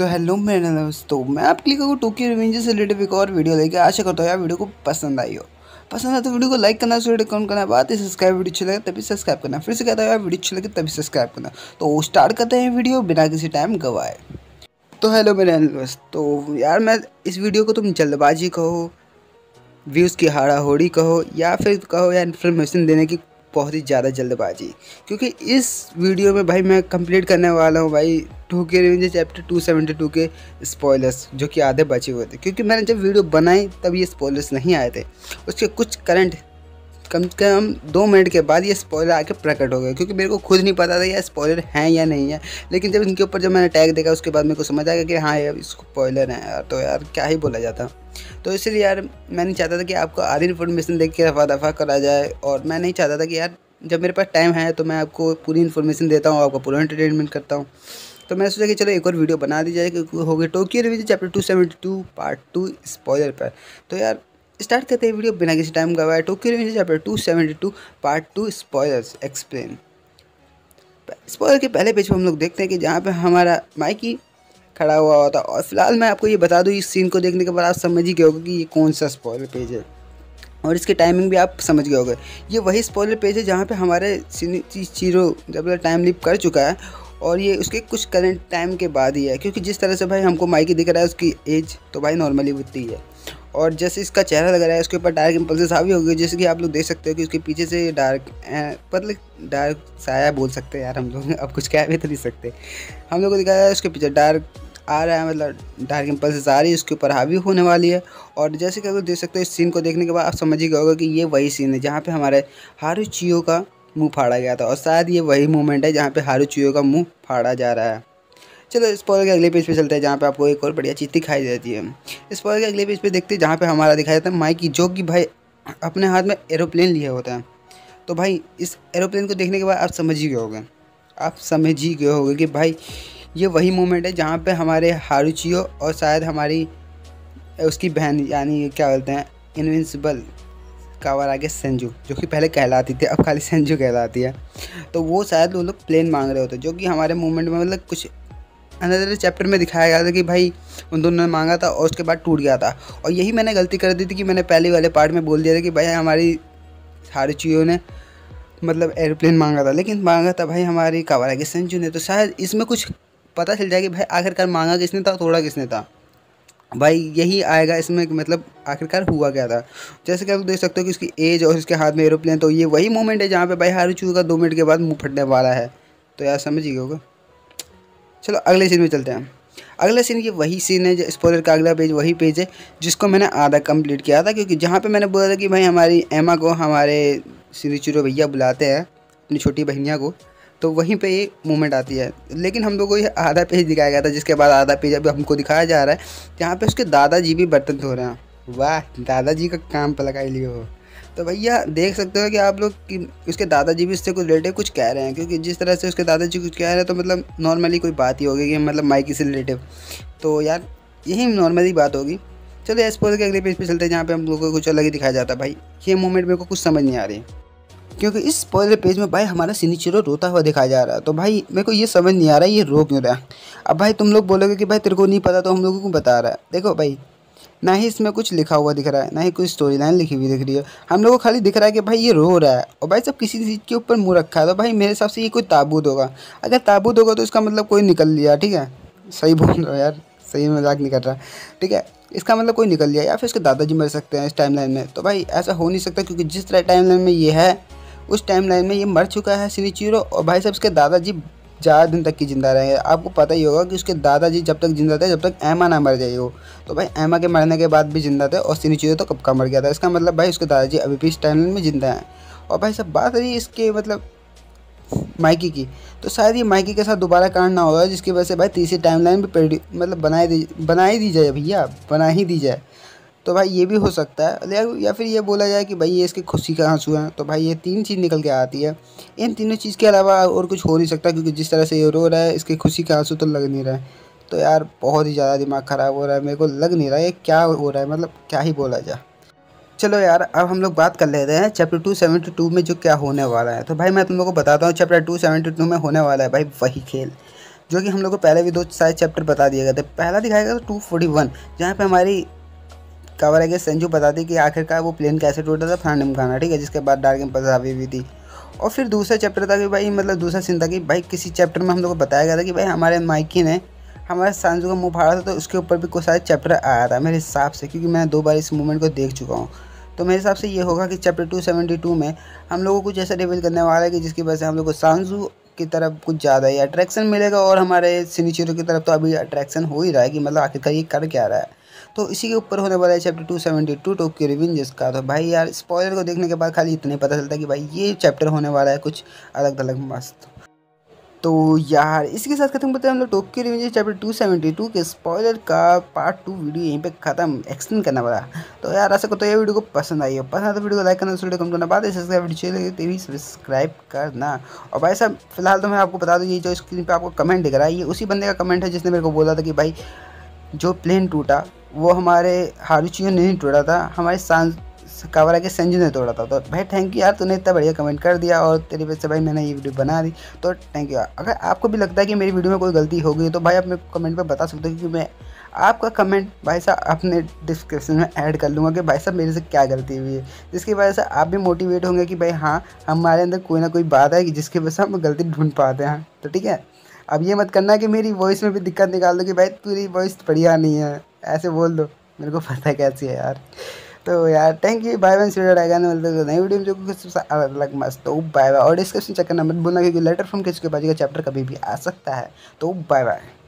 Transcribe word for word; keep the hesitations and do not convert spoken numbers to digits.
तो हेलो मेरे दोस्तों, मैं आपके लिए टोक्यो रिवेंजर्स से रिलेटेड एक और वीडियो लेके आशा करता हूँ यार वीडियो को पसंद आई हो। पसंद आए तो वीडियो को लाइक करना, उसको कमेंट करना, बात सब्सक्राइब वीडियो अच्छी लगे तभी सब्सक्राइब करना, फिर से कहता है यार वीडियो अच्छी लगे तभी सब्सक्राइब करना। तो स्टार्ट करते हैं वीडियो बिना किसी टाइम गवाए। तो हेलो मेरे दोस्तों, यार मैं इस वीडियो को तुम जल्दबाजी कहो, व्यूज़ की हाड़ाहोड़ी कहो या फिर कहो या इन्फॉर्मेशन देने की बहुत ही ज़्यादा जल्दबाजी, क्योंकि इस वीडियो में भाई मैं कंप्लीट करने वाला हूँ भाई Tokyo Revengers chapter two seventy two के स्पॉयलर्स, जो कि आधे बचे हुए थे। क्योंकि मैंने जब वीडियो बनाई तब ये स्पॉयलर्स नहीं आए थे, उसके कुछ करंट कम से कम दो मिनट के बाद ये स्पॉयलर आके प्रकट हो गए, क्योंकि मेरे को खुद नहीं पता था ये स्पॉयलर हैं या नहीं है। लेकिन जब इनके ऊपर जब मैंने टैग देखा उसके बाद मेरे को समझ आ गया कि हाँ यार इसको स्पॉयलर है यार, तो यार क्या ही बोला जाता। तो इसलिए यार मैं नहीं चाहता था कि आपको आधी इन्फॉर्मेशन देख के रफा दफा करा जाए, और मैं नहीं चाहता था कि यार जब मेरे पास टाइम है तो मैं आपको पूरी इन्फॉर्मेशन देता हूँ, आपका पूरा एंटरटेनमेंट करता हूँ। तो मैंने सोचा कि चलो एक और वीडियो बना दी जाए, क्योंकि हो गई Tokyo Revengers chapter two seventy two part two spoiler पर। तो यार स्टार्ट करते हैं वीडियो बिना किसी टाइम गवाए, Tokyo Revengers chapter two seventy two part two spoilers explain. Spoiler के पहले पेज पर हम लोग देखते हैं कि जहाँ पे हमारा माइकी खड़ा हुआ होता, और फिलहाल मैं आपको ये बता दूँ इस सीन को देखने के बाद आप समझ ही गए होगे कि ये कौन सा स्पॉयलर पेज है, और इसके टाइमिंग भी आप समझ गए होगे। ये वही स्पॉयलर पेज है जहाँ पे हमारे शिनिचिरो जब टाइम लीप कर चुका है, और ये उसके कुछ करंट टाइम के बाद ही है, क्योंकि जिस तरह से भाई हमको माइकी दिख रहा है उसकी एज तो भाई नॉर्मली होती है, और जैसे इसका चेहरा लग रहा है उसके ऊपर डार्क इम्पल्सेस हावी हो गए, जैसे कि आप लोग देख सकते हो कि उसके पीछे से डार्क मतलब डार्क साया बोल सकते हैं यार हम लोग, अब कुछ कह भी तो नहीं सकते। हम लोग को दिखाया है उसके पीछे डार्क आ रहा है, मतलब डार्क इम्पल्सेस आ रही है उसके ऊपर हावी होने वाली है। और जैसे कि आप लोग देख सकते हो इस सीन को देखने के बाद आप समझ ही गए होगा कि ये वही सीन है जहाँ पर हमारे हारुचियो का मुँह फाड़ा गया था, और शायद ये वही मोमेंट है जहाँ पर हारुचियो का मुँह फाड़ा जा रहा है। चलो स्पॉयलर के अगले पेज पे चलते हैं, जहाँ पे आपको एक और बढ़िया चीज़ दिखाई देती है। स्पॉयलर के अगले पेज पे देखते हैं जहाँ पे हमारा दिखाई देता है माइकी, जो कि भाई अपने हाथ में एरोप्लेन लिए होता है। तो भाई इस एरोप्लेन को देखने के बाद आप समझ ही गए होगे आप समझ ही गए होगे कि भाई ये वही मोमेंट है जहाँ पे हमारे हारुचियो और शायद हमारी उसकी बहन यानी क्या बोलते हैं इनविंसिबल कावारागे संजू, जो कि पहले कहलाती थी अब खाली संजू कहलाती है, तो वो शायद वो लोग प्लेन मांग रहे होते, जो कि हमारे मूवमेंट में मतलब कुछ अनदर चैप्टर में दिखाया गया था कि भाई उन दोनों ने मांगा था और उसके बाद टूट गया था। और यही मैंने गलती कर दी थी कि मैंने पहले वाले पार्ट में बोल दिया था कि भाई हमारी हारुचियो ने मतलब एयरप्लेन मांगा था, लेकिन मांगा था भाई हमारी कावारागे संजू ने। तो शायद इसमें कुछ पता चल जाए कि भाई आखिरकार मांगा किसने था, थोड़ा किसने था, भाई यही आएगा इसमें मतलब आखिरकार हुआ क्या था। जैसे कि आप देख सकते हो कि उसकी एज और उसके हाथ में एरोप्लेन, तो ये वही मोमेंट है जहाँ पर भाई हारुचियो का दो मिनट के बाद मुँह फटने वाला है। तो यार समझ ही होगा। चलो अगले सीन में चलते हैं। अगला सीन ये वही सीन है जो स्पॉयलर का अगला पेज वही पेज है जिसको मैंने आधा कंप्लीट किया था, क्योंकि जहाँ पे मैंने बोला था कि भाई हमारी एमा को हमारे शिनिचिरो भैया बुलाते हैं अपनी छोटी बहनिया को, तो वहीं पे ये मोमेंट आती है। लेकिन हम लोग को ये आधा पेज दिखाया गया था, जिसके बाद आधा पेज अब हमको दिखाया जा रहा है जहाँ पर उसके दादाजी भी बर्तन धो रहे हैं। वाह, दादाजी का काम पर लगा लिए हो। तो भैया देख सकते हो कि आप लोग कि उसके दादाजी भी उससे कुछ रिलेटिव कुछ कह रहे हैं, क्योंकि जिस तरह से उसके दादाजी कुछ कह रहे हैं तो मतलब नॉर्मली कोई बात ही होगी कि मतलब माइकी से रिलेटिव, तो यार यही नॉर्मली बात होगी। चलो इस पर अगले पेज पे चलते हैं जहाँ पे हम लोगों को कुछ अलग ही दिखाया जाता है। भाई ये मोमेंट मेरे को कुछ समझ नहीं आ रही, क्योंकि इस स्पॉयलर पेज में भाई हमारा शिनिचिरो रोता हुआ दिखाया जा रहा है, तो भाई मेरे को ये समझ नहीं आ रहा है ये रो क्यों रहा है। अब भाई तुम लोग बोलोगे कि भाई तेरे को नहीं पता तो हम लोगों को बता रहा है। देखो भाई, ना ही इसमें कुछ लिखा हुआ दिख रहा है, ना ही कोई स्टोरी लाइन लिखी हुई दिख रही है, हम लोगों को खाली दिख रहा है कि भाई ये रो रहा है, और भाई सब किसी चीज़ के ऊपर मुंह रखा है। तो भाई मेरे हिसाब से ये कोई ताबूत होगा, अगर ताबूत होगा तो इसका मतलब कोई निकल लिया, ठीक है, सही बोल रहा यार, सही मजाक नहीं कर रहा, ठीक है, इसका मतलब कोई निकल लिया या फिर उसके दादाजी मर सकते हैं इस टाइम लाइन में। तो भाई ऐसा हो नहीं सकता, क्योंकि जिस तरह टाइम लाइन में ये है उस टाइम लाइन में ये मर चुका है शिनिचिरो, और भाई साहब इसके दादाजी ज़्यादा दिन तक की जिंदा रहे। आपको पता ही होगा कि उसके दादाजी जब तक जिंदा थे, जब तक एमा ना मर जाए वो, तो भाई एमा के मरने के बाद भी जिंदा थे, और शिनिचिरो तो कब का मर गया था। इसका मतलब भाई उसके दादाजी अभी भी इस टाइमलाइन में जिंदा हैं। और भाई सब बात रही इसके मतलब माइकी की, तो शायद ये माइकी के साथ दोबारा कांड ना होगा, जिसकी वजह से भाई तीसरी टाइमलाइन भी मतलब बनाई दी बनाई दी जाए भैया बना ही दी जाए। तो भाई ये भी हो सकता है, या फिर ये बोला जाए कि भाई ये इसकी खुशी का आंसू है। तो भाई ये तीन चीज़ निकल के आती है, इन तीनों चीज़ के अलावा और कुछ हो नहीं सकता, क्योंकि जिस तरह से ये रो रहा है इसकी खुशी का आंसू तो लग नहीं रहा है। तो यार बहुत ही ज़्यादा दिमाग ख़राब हो रहा है, मेरे को लग नहीं रहा है क्या हो रहा है, मतलब क्या ही बोला जाए। चलो यार अब हम लोग बात कर लेते हैं चैप्टर टू सेवेंटी टू में जो क्या होने वाला है। तो भाई मैं तुम लोग को बताता हूँ चैप्टर टू सेवेंटी टू में होने वाला है भाई वही खेल। जो कि हम लोग को पहले भी दो सारे चैप्टर बता दिए गए थे। पहला दिखाएगा तो टू फोर्टी वन, जहाँ पे हमारी कावर आगे संजू बताती कि आखिरकार वो प्लेन कैसे टूटा था, फना नमकाना, ठीक है, जिसके बाद डार्क एम पसावी भी थी। और फिर दूसरा चैप्टर था कि भाई मतलब दूसरा सीन था कि भाई किसी चैप्टर में हम लोग को बताया गया था कि भाई हमारे माइकी ने हमारे सांजू का मुंह फाड़ा था, तो उसके ऊपर भी कुछ सारे चैप्टर आया था मेरे हिसाब से, क्योंकि मैं दो बार इस मूवमेंट को देख चुका हूँ। तो मेरे हिसाब से ये होगा कि चैप्टर टू सेवेंटी टू में हम लोग को कुछ ऐसा रिवील करने वाला है कि जिसकी वजह से हम लोग को सांजू की तरफ कुछ ज़्यादा ही अट्रैक्शन मिलेगा, और हमारे शिनिचिरो की तरफ तो अभी अट्रैक्शन हो ही रहा है कि मतलब आखिरकार ये कर क्या रहा है। तो इसी के ऊपर होने वाला है chapter two seventy two Tokyo Revengers का। तो भाई यार स्पॉइलर को देखने के बाद खाली इतना ही पता चलता है कि भाई ये चैप्टर होने वाला है कुछ अलग अलग मस्त। तो यार इसके साथ खत्म करते हैं हम लोग Tokyo Revengers chapter two seventy two के स्पॉइलर का पार्ट टू वीडियो यहीं पे खत्म, एक्सटेंड करना पड़ा। तो यार ऐसा करते हैं ये वीडियो को पसंद आई हो, पसंद आया तो वीडियो को लाइक करना, वीडियो कमेंट करना, बाद टीवी सब्सक्राइब करना। और भाई साहब फिलहाल तो मैं आपको बता दूँ ये जो स्क्रीन पर आपको कमेंट दिख रहा है ये उसी बंदे का कमेंट है जिसने मेरे को बोला था कि भाई जो प्लेन टूटा वो हमारे हारुचियो ने नहीं तोड़ा था, हमारे सांज कावरा के संजू ने तोड़ा था। तो भाई थैंक यू यार, तूने इतना बढ़िया कमेंट कर दिया और तेरी वजह से भाई मैंने ये वीडियो बना दी, तो थैंक यू यार। अगर आपको भी लगता है कि मेरी वीडियो में कोई गलती हो गई तो भाई आप मेरे कमेंट में बता सकते हो, क्योंकि मैं आपका कमेंट भाई साहब अपने डिस्क्रिप्शन में ऐड कर लूँगा कि भाई साहब मेरे से क्या गलती हुई है, जिसकी वजह से आप भी मोटिवेट होंगे कि भाई हाँ हमारे अंदर कोई ना कोई बात है जिसकी वजह से हम गलती ढूंढ पाते हैं। तो ठीक है, अब ये मत करना कि मेरी वॉइस में भी दिक्कत निकाल दो कि भाई तेरी वॉइस बढ़िया नहीं है, ऐसे बोल दो, मेरे को पता कैसी है यार। तो यार thank you, bye bye, serial आएगा नई वीडियो में जो कुछ सबसे अलग अलग मस्त। तो बाय बाय, और डिस्क्रिप्शन चेक करना मत भूलना क्योंकि लेटर फ्रॉम किसके बाजी का चैप्टर कभी भी आ सकता है। तो बाय बाय।